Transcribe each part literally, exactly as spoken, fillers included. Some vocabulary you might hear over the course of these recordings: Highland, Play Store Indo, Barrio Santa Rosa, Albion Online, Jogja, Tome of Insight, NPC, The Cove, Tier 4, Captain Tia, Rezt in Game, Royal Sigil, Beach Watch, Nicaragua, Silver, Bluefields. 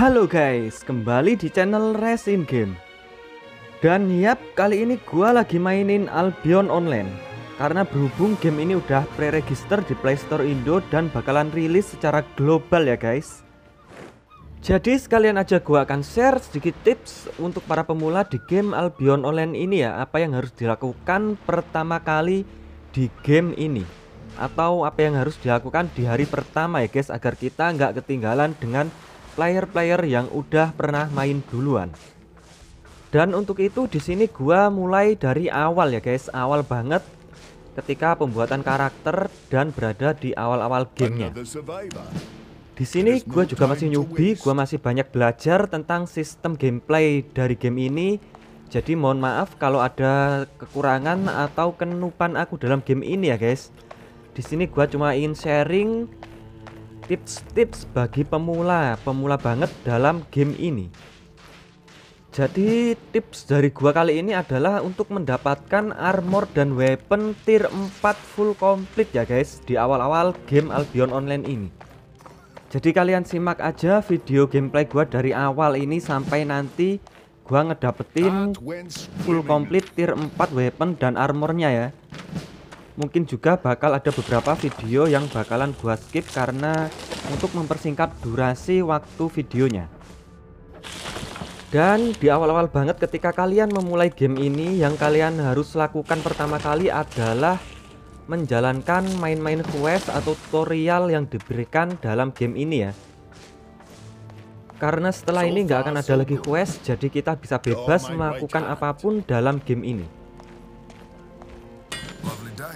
Halo guys, kembali di channel Rezt in Game. Dan yap, kali ini gua lagi mainin Albion Online. Karena berhubung game ini udah pre-register di Play Store Indo dan bakalan rilis secara global ya guys. Jadi sekalian aja gua akan share sedikit tips untuk para pemula di game Albion Online ini ya. Apa yang harus dilakukan pertama kali di game ini, atau apa yang harus dilakukan di hari pertama ya guys, agar kita nggak ketinggalan dengan player-player yang udah pernah main duluan. Dan untuk itu di sini gua mulai dari awal ya guys, awal banget ketika pembuatan karakter dan berada di awal-awal gamenya. Di sini gua juga masih newbie, gua masih banyak belajar tentang sistem gameplay dari game ini. Jadi mohon maaf kalau ada kekurangan atau kenupan aku dalam game ini ya guys. Di sini gua cuma ingin sharing tips-tips bagi pemula, pemula banget dalam game ini. Jadi tips dari gua kali ini adalah untuk mendapatkan armor dan weapon tier empat full complete ya guys, di awal-awal game Albion Online ini. Jadi kalian simak aja video gameplay gua dari awal ini sampai nanti gua ngedapetin full complete tier empat weapon dan armornya ya. Mungkin juga bakal ada beberapa video yang bakalan gua skip karena untuk mempersingkat durasi waktu videonya. Dan di awal-awal banget ketika kalian memulai game ini, yang kalian harus lakukan pertama kali adalah menjalankan main-main quest atau tutorial yang diberikan dalam game ini ya. Karena setelah ini nggak akan ada lagi quest, jadi kita bisa bebas melakukan apapun dalam game ini.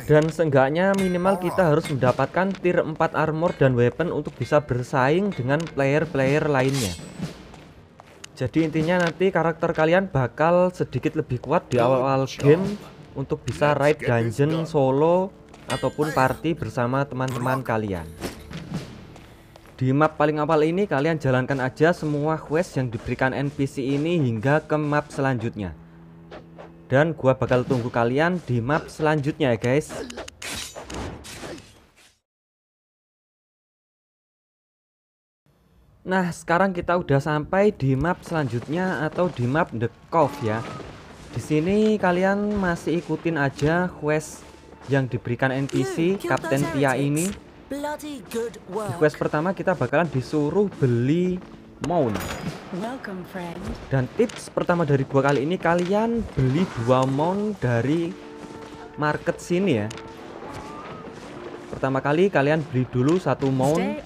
Dan seenggaknya minimal kita harus mendapatkan tier empat armor dan weapon untuk bisa bersaing dengan player-player lainnya. Jadi intinya nanti karakter kalian bakal sedikit lebih kuat di awal-awal game untuk bisa raid dungeon solo ataupun party bersama teman-teman kalian. Di map paling awal ini kalian jalankan aja semua quest yang diberikan N P C ini hingga ke map selanjutnya. Dan gua bakal tunggu kalian di map selanjutnya ya guys. Nah sekarang kita udah sampai di map selanjutnya atau di map The Cove ya. Di sini kalian masih ikutin aja quest yang diberikan N P C Captain Tia ini. Di quest pertama kita bakalan disuruh beli mount. Dan tips pertama dari gua kali ini, kalian beli dua mount dari market sini ya. Pertama kali kalian beli dulu satu mount,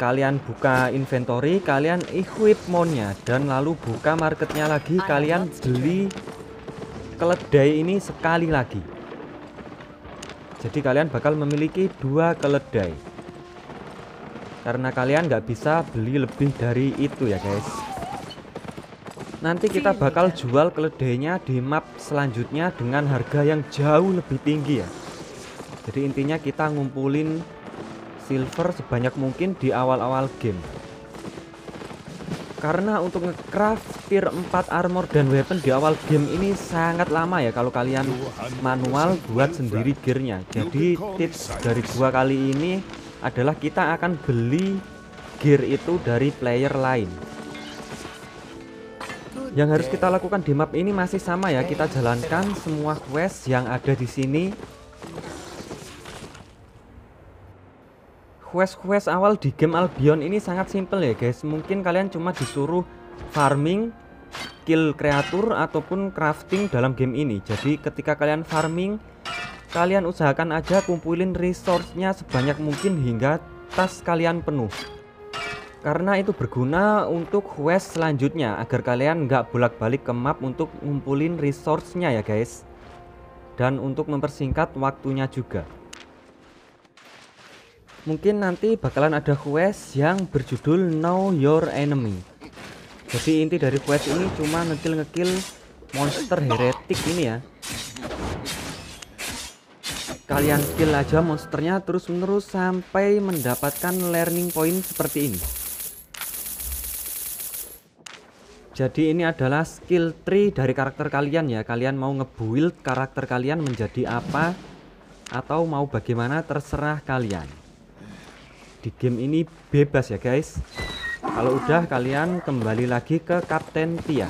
kalian buka inventory, kalian equip mountnya, dan lalu buka marketnya lagi, kalian beli keledai ini sekali lagi. Jadi kalian bakal memiliki dua keledai, karena kalian nggak bisa beli lebih dari itu ya guys. Nanti kita bakal jual keledainya di map selanjutnya dengan harga yang jauh lebih tinggi ya. Jadi intinya kita ngumpulin silver sebanyak mungkin di awal-awal game. Karena untuk nge-craft tier empat armor dan weapon di awal game ini sangat lama ya kalau kalian manual buat sendiri gearnya. Jadi tips dari gua kali ini adalah kita akan beli gear itu dari player lain. Yang harus kita lakukan di map ini masih sama ya, kita jalankan semua quest yang ada di sini. Quest-quest awal di game Albion ini sangat simple ya guys. Mungkin kalian cuma disuruh farming, kill kreatur ataupun crafting dalam game ini. Jadi ketika kalian farming, kalian usahakan aja kumpulin resource-nya sebanyak mungkin hingga tas kalian penuh. Karena itu berguna untuk quest selanjutnya, agar kalian nggak bolak-balik ke map untuk ngumpulin resource-nya ya guys. Dan untuk mempersingkat waktunya juga. Mungkin nanti bakalan ada quest yang berjudul Know Your Enemy. Jadi inti dari quest ini cuma ngekill-ngekill monster heretik ini ya. Kalian kill aja monsternya terus menerus sampai mendapatkan learning point seperti ini. Jadi ini adalah skill tree dari karakter kalian ya. Kalian mau nge-build karakter kalian menjadi apa atau mau bagaimana terserah kalian. di game ini bebas ya guys. Kalau udah kalian kembali lagi ke Captain Tia.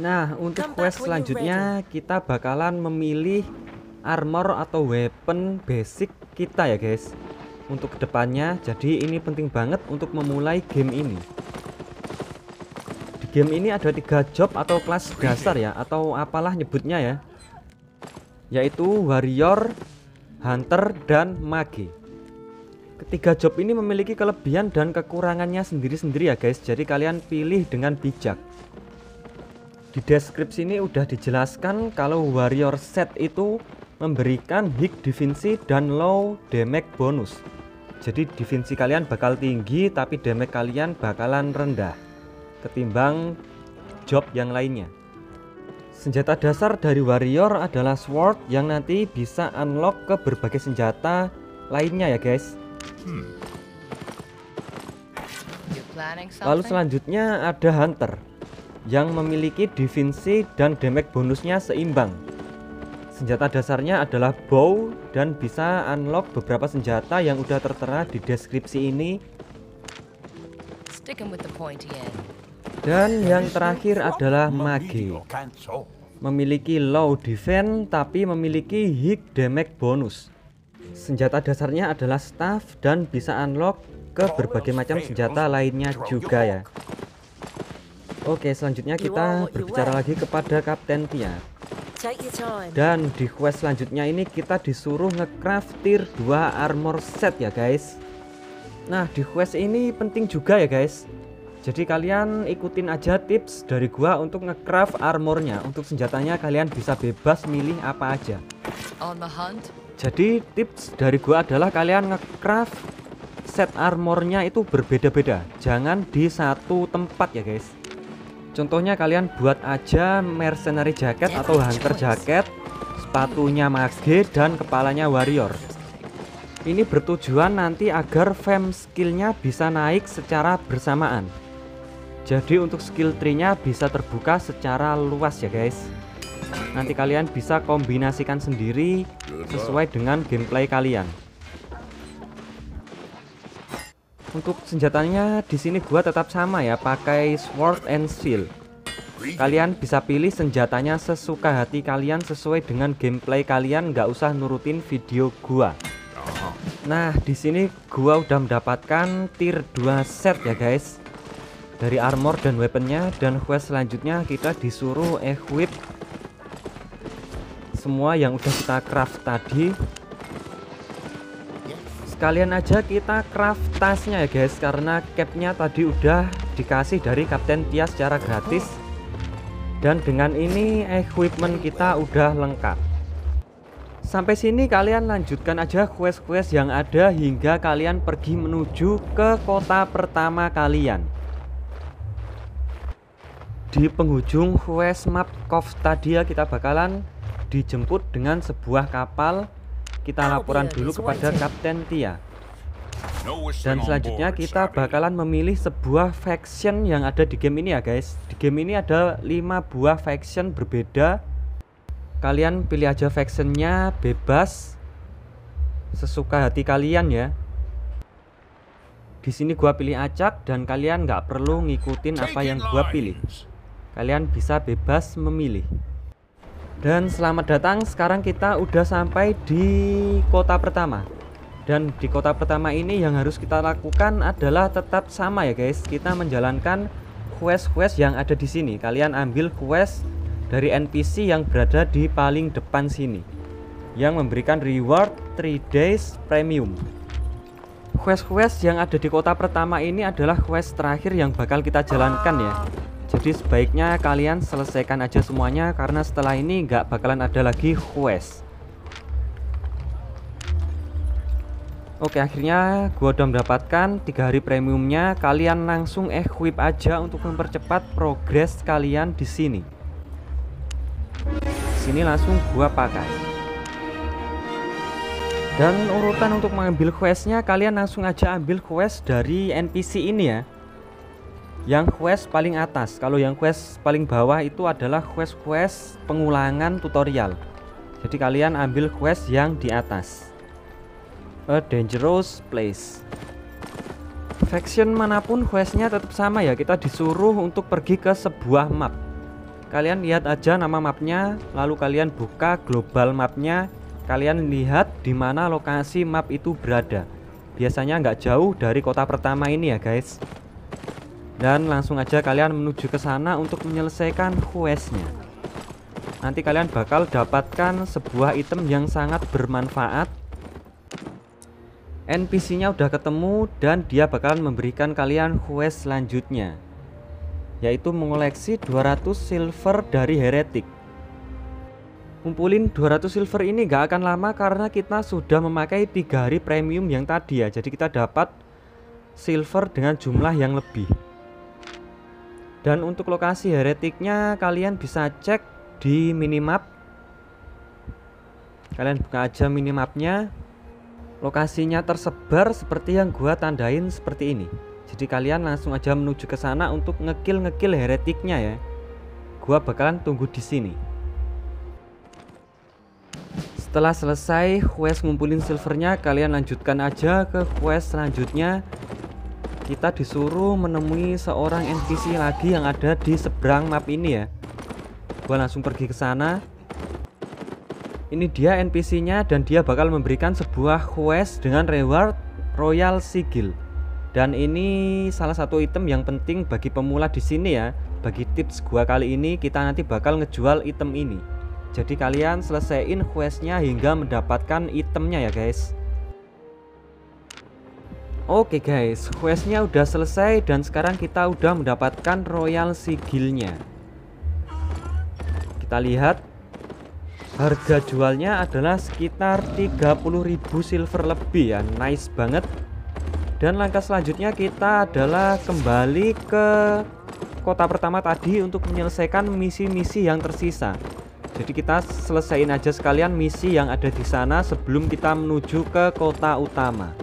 Nah, untuk quest selanjutnya kita bakalan memilih armor atau weapon basic kita ya guys, untuk kedepannya. Jadi ini penting banget untuk memulai game ini. Di game ini ada tiga job atau kelas dasar ya, atau apalah nyebutnya ya, yaitu warrior, hunter, dan mage. Ketiga job ini memiliki kelebihan dan kekurangannya sendiri-sendiri ya guys, jadi kalian pilih dengan bijak. Di deskripsi ini udah dijelaskan kalau warrior set itu memberikan hit defensi dan low damage bonus. Jadi defensi kalian bakal tinggi tapi damage kalian bakalan rendah ketimbang job yang lainnya. Senjata dasar dari warrior adalah sword yang nanti bisa unlock ke berbagai senjata lainnya ya guys. Lalu selanjutnya ada hunter yang memiliki defensi dan damage bonusnya seimbang. Senjata dasarnya adalah bow dan bisa unlock beberapa senjata yang udah tertera di deskripsi ini. Dan yang terakhir adalah mage, memiliki low defense tapi memiliki hit damage bonus. Senjata dasarnya adalah staff dan bisa unlock ke berbagai macam senjata lainnya juga ya. Oke, selanjutnya kita berbicara lagi kepada Captain Tia. Dan di quest selanjutnya ini kita disuruh ngecraft tier dua armor set ya guys. Nah, di quest ini penting juga ya guys. Jadi kalian ikutin aja tips dari gua untuk ngecraft armornya. Untuk senjatanya kalian bisa bebas milih apa aja. Jadi tips dari gua adalah kalian ngecraft set armornya itu berbeda-beda, jangan di satu tempat ya guys. Contohnya kalian buat aja mercenary jacket atau hunter jacket, sepatunya mage, dan kepalanya warrior. Ini bertujuan nanti agar fam skillnya bisa naik secara bersamaan. Jadi untuk skill tree nya bisa terbuka secara luas ya guys. Nanti kalian bisa kombinasikan sendiri sesuai dengan gameplay kalian. Untuk senjatanya di sini gua tetap sama ya, pakai sword and shield. Kalian bisa pilih senjatanya sesuka hati kalian sesuai dengan gameplay kalian, nggak usah nurutin video gua. Nah, di sini gua udah mendapatkan tier dua set ya guys, dari armor dan weaponnya. Dan quest selanjutnya kita disuruh equip semua yang udah kita craft tadi. Sekalian aja kita craft tasnya ya guys, karena capnya tadi udah dikasih dari Captain Tia secara gratis. Dan dengan ini equipment kita udah lengkap. Sampai sini kalian lanjutkan aja quest-quest yang ada hingga kalian pergi menuju ke kota pertama kalian. Di penghujung quest map Cove tadi ya, kita bakalan dijemput dengan sebuah kapal. Kita laporan dulu kepada Captain Tia. Dan selanjutnya kita bakalan memilih sebuah faction yang ada di game ini ya guys. Di game ini ada lima buah faction berbeda. Kalian pilih aja factionnya bebas sesuka hati kalian ya. Di sini gua pilih acak dan kalian nggak perlu ngikutin apa yang gua pilih. Kalian bisa bebas memilih. Dan selamat datang, sekarang kita udah sampai di kota pertama. Dan di kota pertama ini yang harus kita lakukan adalah tetap sama ya guys, kita menjalankan quest-quest yang ada di sini. Kalian ambil quest dari N P C yang berada di paling depan sini, yang memberikan reward three days premium. Quest-quest yang ada di kota pertama ini adalah quest terakhir yang bakal kita jalankan ya. Jadi sebaiknya kalian selesaikan aja semuanya, karena setelah ini nggak bakalan ada lagi quest. Oke, akhirnya gua udah mendapatkan tiga hari premiumnya. Kalian langsung equip aja untuk mempercepat progres kalian di sini. Sini langsung gua pakai. Dan urutan untuk mengambil questnya, kalian langsung aja ambil quest dari N P C ini ya, yang quest paling atas. Kalau yang quest paling bawah itu adalah quest-quest pengulangan tutorial. Jadi kalian ambil quest yang di atas. A dangerous place. Faction manapun questnya tetap sama ya, kita disuruh untuk pergi ke sebuah map. Kalian lihat aja nama mapnya, lalu kalian buka global mapnya. Kalian lihat di mana lokasi map itu berada. Biasanya nggak jauh dari kota pertama ini ya guys. Dan langsung aja kalian menuju ke sana untuk menyelesaikan questnya. Nanti kalian bakal dapatkan sebuah item yang sangat bermanfaat. N P C-nya udah ketemu dan dia bakalan memberikan kalian quest selanjutnya, yaitu mengoleksi dua ratus silver dari heretic. Kumpulin dua ratus silver ini gak akan lama karena kita sudah memakai tiga hari premium yang tadi ya. Jadi kita dapat silver dengan jumlah yang lebih. Dan untuk lokasi heretiknya kalian bisa cek di minimap. Kalian buka aja minimapnya. Lokasinya tersebar seperti yang gua tandain seperti ini. Jadi kalian langsung aja menuju ke sana untuk ngekill-ngekill heretiknya ya. Gua bakalan tunggu di sini. Setelah selesai quest ngumpulin silvernya, kalian lanjutkan aja ke quest selanjutnya. Kita disuruh menemui seorang N P C lagi yang ada di seberang map ini ya. Gua langsung pergi ke sana. Ini dia N P C-nya dan dia bakal memberikan sebuah quest dengan reward Royal Sigil. Dan ini salah satu item yang penting bagi pemula di sini ya. Bagi tips gua kali ini, kita nanti bakal ngejual item ini. Jadi kalian selesaiin questnya hingga mendapatkan itemnya ya guys. Oke guys, questnya udah selesai dan sekarang kita udah mendapatkan Royal Sigilnya. Kita lihat. Harga jualnya adalah sekitar tiga puluh ribu silver lebih ya, nice banget. Dan langkah selanjutnya kita adalah kembali ke kota pertama tadi untuk menyelesaikan misi-misi yang tersisa. Jadi kita selesaiin aja sekalian misi yang ada di sana sebelum kita menuju ke kota utama.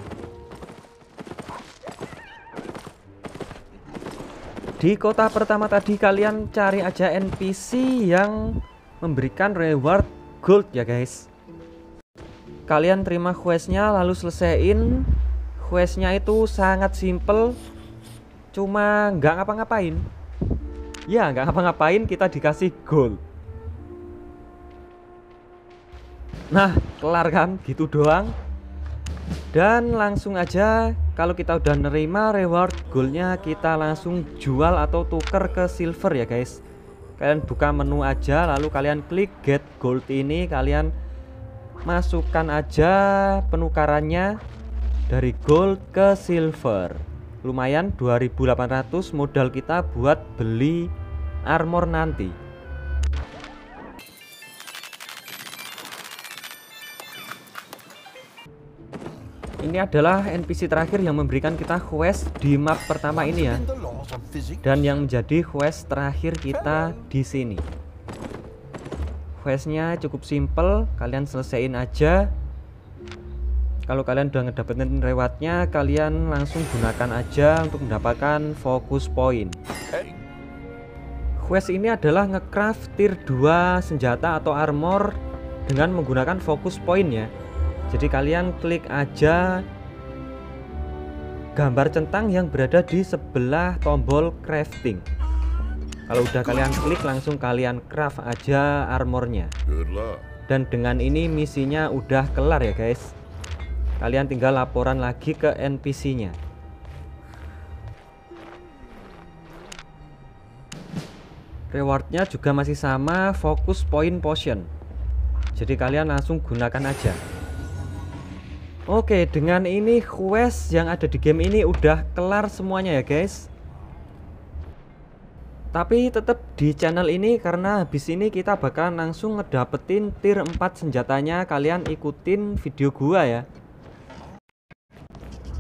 Di kota pertama tadi kalian cari aja N P C yang memberikan reward gold ya guys. Kalian terima questnya lalu selesaiin. Questnya itu sangat simple, cuma nggak ngapa-ngapain. Ya nggak ngapa-ngapain, kita dikasih gold. Nah kelar kan, gitu doang. Dan langsung aja kalau kita udah nerima reward goldnya, kita langsung jual atau tuker ke silver ya guys. Kalian buka menu aja, lalu kalian klik get gold ini. Kalian masukkan aja penukarannya dari gold ke silver. Lumayan, dua ribu delapan ratus modal kita buat beli armor nanti. Ini adalah N P C terakhir yang memberikan kita quest di map pertama ini ya. Dan yang menjadi quest terakhir kita di sini. Questnya cukup simple, kalian selesaiin aja. Kalau kalian udah ngedapetin rewardnya, kalian langsung gunakan aja untuk mendapatkan fokus point. Quest ini adalah ngecraft tier dua senjata atau armor dengan menggunakan fokus point ya. Jadi kalian klik aja gambar centang yang berada di sebelah tombol crafting. Kalau udah kalian klik, langsung kalian craft aja armornya. Dan dengan ini misinya udah kelar ya guys. Kalian tinggal laporan lagi ke N P C-nya. Rewardnya juga masih sama, fokus point potion. Jadi kalian langsung gunakan aja. Oke, dengan ini quest yang ada di game ini udah kelar semuanya ya guys. Tapi tetap di channel ini, karena habis ini kita bakalan langsung ngedapetin tier empat senjatanya. Kalian ikutin video gua ya.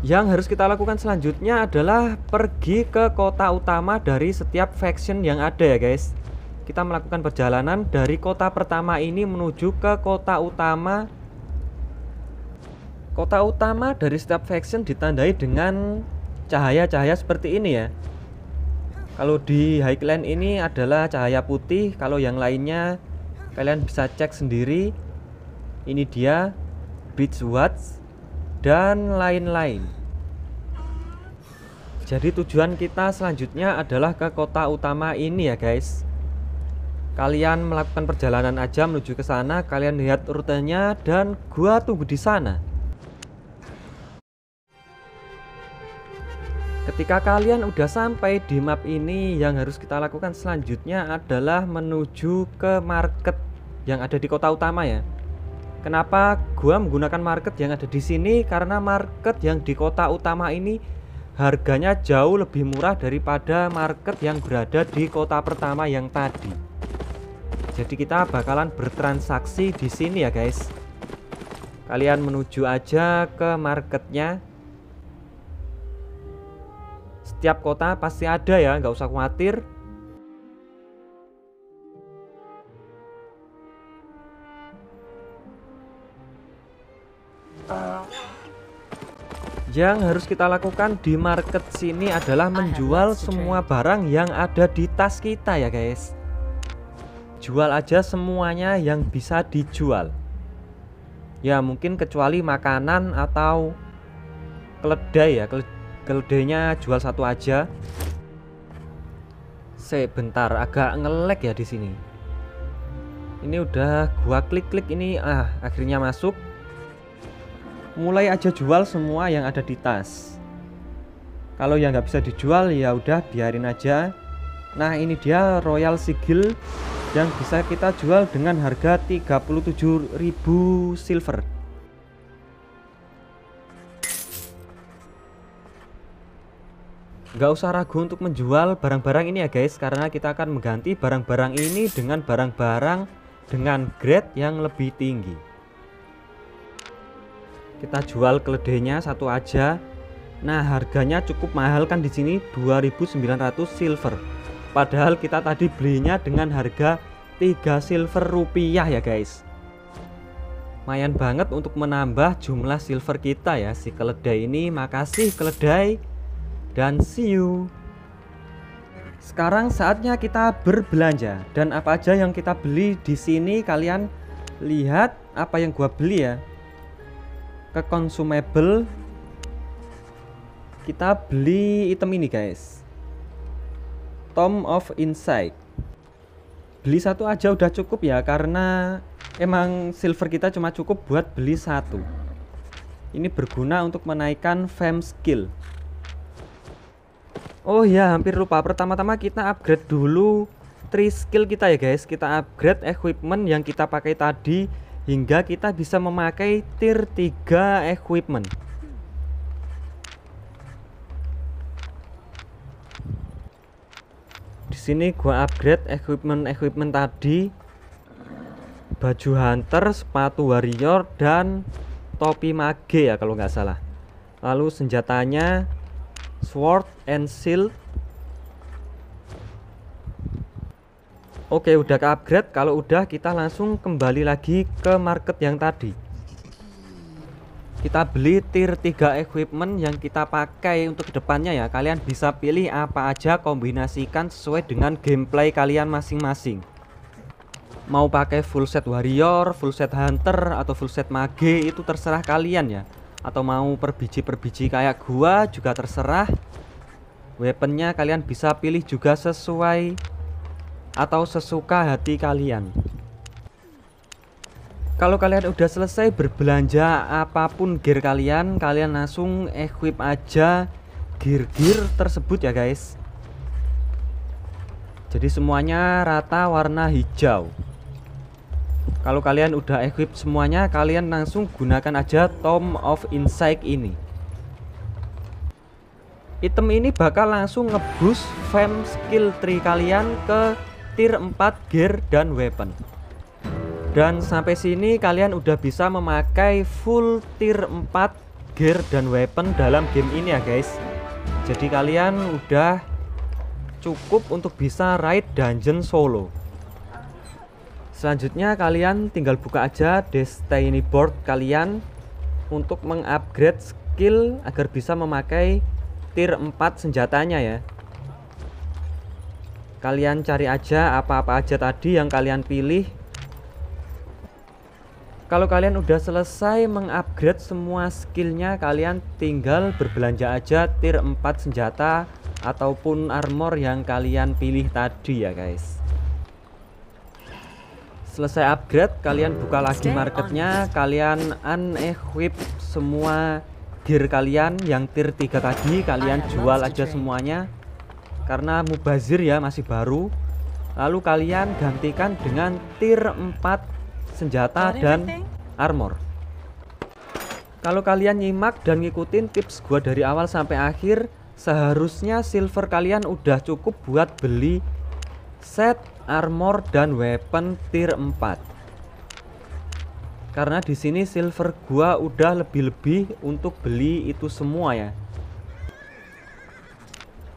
Yang harus kita lakukan selanjutnya adalah pergi ke kota utama dari setiap faction yang ada ya guys. Kita melakukan perjalanan dari kota pertama ini menuju ke kota utama. Kota utama dari setiap faction ditandai dengan cahaya-cahaya seperti ini ya. Kalau di Highland ini adalah cahaya putih. Kalau yang lainnya kalian bisa cek sendiri. Ini dia Beach Watch. dan lain-lain. Jadi tujuan kita selanjutnya adalah ke kota utama ini ya guys. Kalian melakukan perjalanan aja menuju ke sana, kalian lihat rutenya dan gua tunggu di sana. Ketika kalian udah sampai di map ini, yang harus kita lakukan selanjutnya adalah menuju ke market yang ada di kota utama ya. Kenapa gua menggunakan market yang ada di sini? Karena market yang di kota utama ini harganya jauh lebih murah daripada market yang berada di kota pertama yang tadi. Jadi kita bakalan bertransaksi di sini ya guys. Kalian menuju aja ke marketnya. Setiap kota pasti ada ya, nggak usah khawatir. Yang harus kita lakukan di market sini adalah menjual semua barang yang ada di tas kita ya guys. Jual aja semuanya yang bisa dijual. Ya mungkin kecuali makanan atau keledai ya, keledai. Keledainya jual satu aja. Sebentar, agak ngelag ya di sini. Ini udah gua klik-klik ini, ah akhirnya masuk. Mulai aja jual semua yang ada di tas. Kalau yang nggak bisa dijual ya udah biarin aja. Nah ini dia Royal Sigil yang bisa kita jual dengan harga tiga puluh tujuh ribu silver. Gak usah ragu untuk menjual barang-barang ini ya guys, karena kita akan mengganti barang-barang ini dengan barang-barang dengan grade yang lebih tinggi. Kita jual keledainya satu aja. Nah harganya cukup mahal kan di sini, dua ribu sembilan ratus silver. Padahal kita tadi belinya dengan harga tiga silver rupiah ya guys. Lumayan banget untuk menambah jumlah silver kita ya si keledai ini. Makasih keledai. Dan see you. Sekarang saatnya kita berbelanja. Dan apa aja yang kita beli di sini, kalian lihat apa yang gua beli ya. Ke consumable kita beli item ini guys, Tome of Insight. Beli satu aja udah cukup ya, karena emang silver kita cuma cukup buat beli satu. Ini berguna untuk menaikkan fam skill. Oh ya, hampir lupa. Pertama-tama kita upgrade dulu three skill kita ya guys. Kita upgrade equipment yang kita pakai tadi hingga kita bisa memakai tier tiga equipment. Di sini gua upgrade equipment-equipment tadi. Baju hunter, sepatu warrior dan topi mage ya kalau nggak salah. Lalu senjatanya sword and shield. Oke, udah ke upgrade. Kalau udah kita langsung kembali lagi ke market yang tadi. Kita beli tier tiga equipment yang kita pakai untuk kedepannya ya. Kalian bisa pilih apa aja, kombinasikan sesuai dengan gameplay kalian masing-masing. Mau pakai full set warrior, full set hunter, atau full set mage, itu terserah kalian ya. Atau mau per biji-perbiji kayak gua juga terserah. Weaponnya kalian bisa pilih juga sesuai atau sesuka hati kalian. Kalau kalian udah selesai berbelanja apapun gear kalian, kalian langsung equip aja gear-gear tersebut ya guys. Jadi semuanya rata warna hijau. Kalau kalian udah equip semuanya, kalian langsung gunakan aja Tome of Insight ini. Item ini bakal langsung ngeboost fam skill tree kalian ke tier empat gear dan weapon. Dan sampai sini kalian udah bisa memakai full tier empat gear dan weapon dalam game ini ya guys. Jadi kalian udah cukup untuk bisa raid dungeon solo. Selanjutnya kalian tinggal buka aja Destiny Board kalian untuk mengupgrade skill agar bisa memakai tier empat senjatanya ya. Kalian cari aja apa-apa aja tadi yang kalian pilih. Kalau kalian udah selesai mengupgrade semua skillnya, kalian tinggal berbelanja aja tier empat senjata ataupun armor yang kalian pilih tadi ya guys. Selesai upgrade, kalian buka lagi marketnya, kalian unequip semua gear kalian yang tier tiga tadi, kalian jual aja semuanya karena mubazir ya, masih baru. Lalu kalian gantikan dengan tier empat senjata dan armor. Kalau kalian nyimak dan ngikutin tips gua dari awal sampai akhir, seharusnya silver kalian udah cukup buat beli set armor dan weapon tier empat. Karena di sini silver gua udah lebih-lebih untuk beli itu semua ya.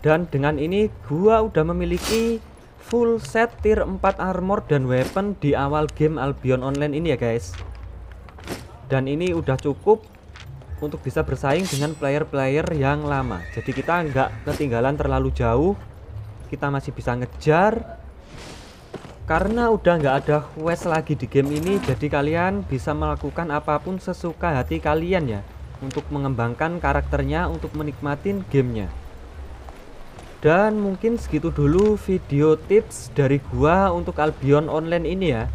Dan dengan ini gua udah memiliki full set tier empat armor dan weapon di awal game Albion Online ini ya guys. Dan ini udah cukup untuk bisa bersaing dengan player-player yang lama. Jadi kita nggak ketinggalan terlalu jauh, kita masih bisa ngejar. Karena udah nggak ada quest lagi di game ini, jadi kalian bisa melakukan apapun sesuka hati kalian ya, untuk mengembangkan karakternya, untuk menikmatin gamenya. Dan mungkin segitu dulu video tips dari gua untuk Albion Online ini ya.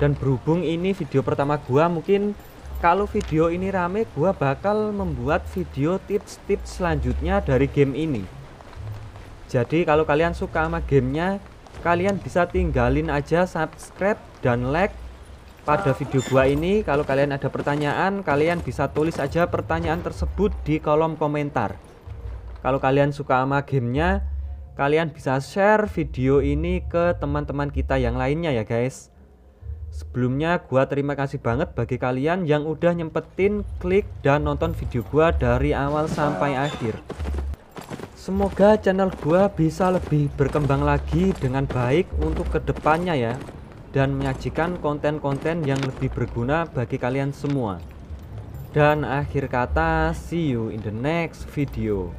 Dan berhubung ini video pertama gua, mungkin kalau video ini rame gua bakal membuat video tips-tips selanjutnya dari game ini. Jadi kalau kalian suka sama gamenya, kalian bisa tinggalin aja subscribe dan like pada video gua ini. Kalau kalian ada pertanyaan, kalian bisa tulis aja pertanyaan tersebut di kolom komentar. Kalau kalian suka sama gamenya, kalian bisa share video ini ke teman-teman kita yang lainnya ya guys. Sebelumnya gua terima kasih banget bagi kalian yang udah nyempetin klik dan nonton video gua dari awal sampai akhir. Semoga channel gua bisa lebih berkembang lagi dengan baik untuk kedepannya ya, dan menyajikan konten-konten yang lebih berguna bagi kalian semua. Dan akhir kata, see you in the next video.